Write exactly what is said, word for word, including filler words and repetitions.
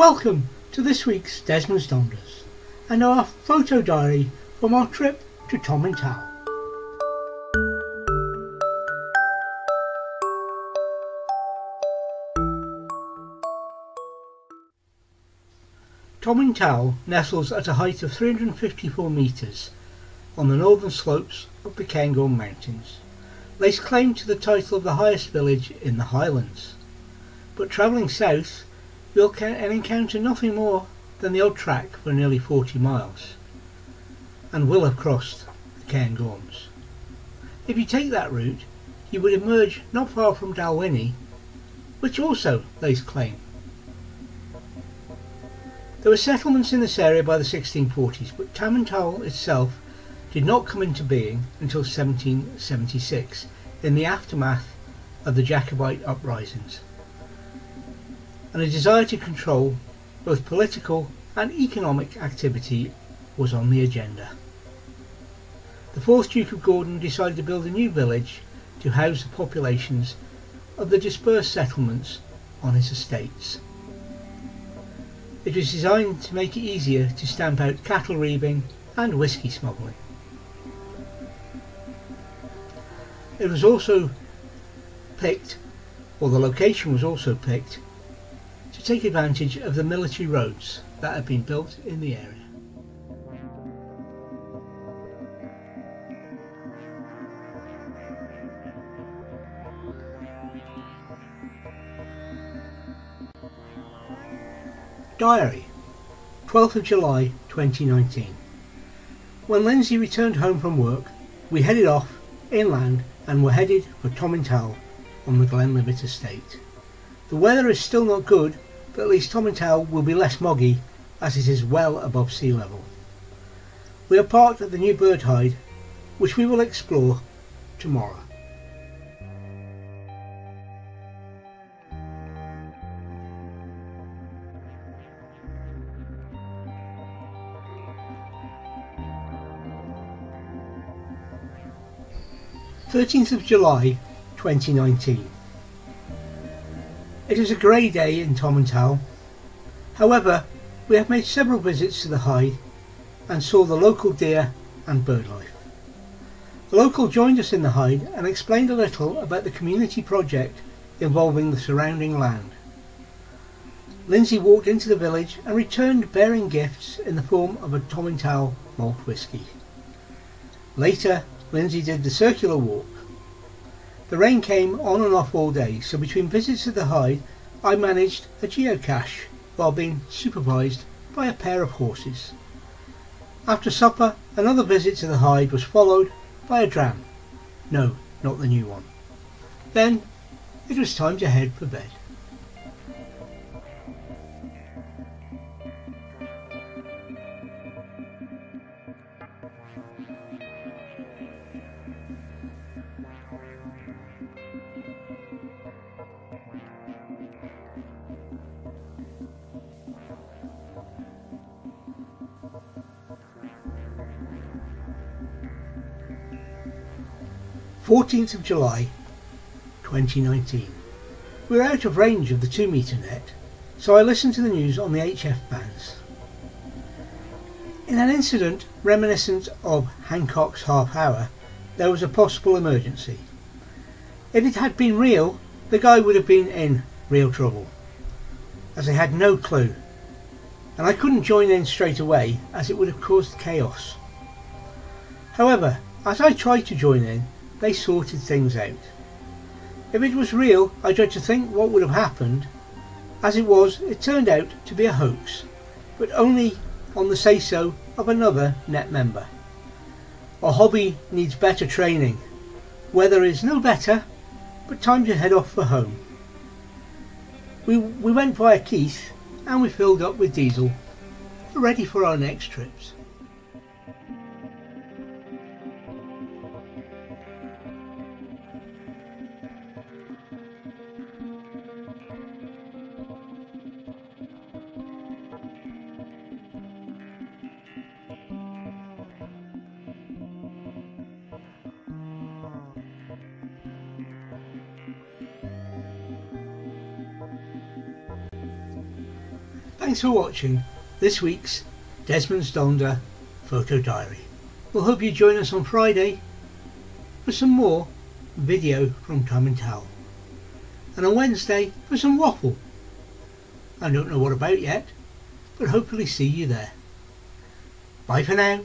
Welcome to this week's Desmond's Donders and our photo diary from our trip to Tomintoul. Tomintoul nestles at a height of three hundred fifty-four metres on the northern slopes of the Cairngorm Mountains. Lays claim to the title of the highest village in the Highlands, but travelling south you'll encounter nothing more than the old track for nearly forty miles, and will have crossed the Cairngorms. If you take that route you would emerge not far from Dalwhinnie, which also lays claim. There were settlements in this area by the sixteen forties, but Tomintoul itself did not come into being until seventeen seventy-six, in the aftermath of the Jacobite uprisings, and a desire to control both political and economic activity was on the agenda. The fourth Duke of Gordon decided to build a new village to house the populations of the dispersed settlements on his estates. It was designed to make it easier to stamp out cattle reaving and whisky smuggling. It was also picked, or the location was also picked, to take advantage of the military roads that had been built in the area. Diary, twelfth of July twenty nineteen. When Lindsay returned home from work, we headed off inland and were headed for Tomintoul on the Glenlivet estate. The weather is still not good, but at least Tomintoul will be less moggy as it is well above sea level. We are parked at the new bird hide, which we will explore tomorrow. thirteenth of July twenty nineteen. It is a grey day in Tomintoul. However, we have made several visits to the hide and saw the local deer and birdlife. The local joined us in the hide and explained a little about the community project involving the surrounding land. Lindsay walked into the village and returned bearing gifts in the form of a Tomintoul malt whisky. Later, Lindsay did the circular walk. The rain came on and off all day, so between visits to the hide I managed a geocache while being supervised by a pair of horses. After supper, another visit to the hide was followed by a dram. No, not the new one. Then it was time to head for bed. fourteenth of July twenty nineteen. We were out of range of the two metre net, so I listened to the news on the H F bands. In an incident reminiscent of Hancock's half hour, there was a possible emergency. If it had been real, the guy would have been in real trouble, as I had no clue, and I couldn't join in straight away as it would have caused chaos. However, as I tried to join in, they sorted things out. If it was real, I tried to think what would have happened. As it was, it turned out to be a hoax, but only on the say-so of another net member. Our hobby needs better training. Weather is no better, but time to head off for home. We, we went via Keith and we filled up with diesel, ready for our next trips. Thanks for watching this week's Desmond's Donder photo diary. We'll hope you join us on Friday for some more video from Tomintoul, and on Wednesday for some waffle. I don't know what about yet, but hopefully see you there. Bye for now.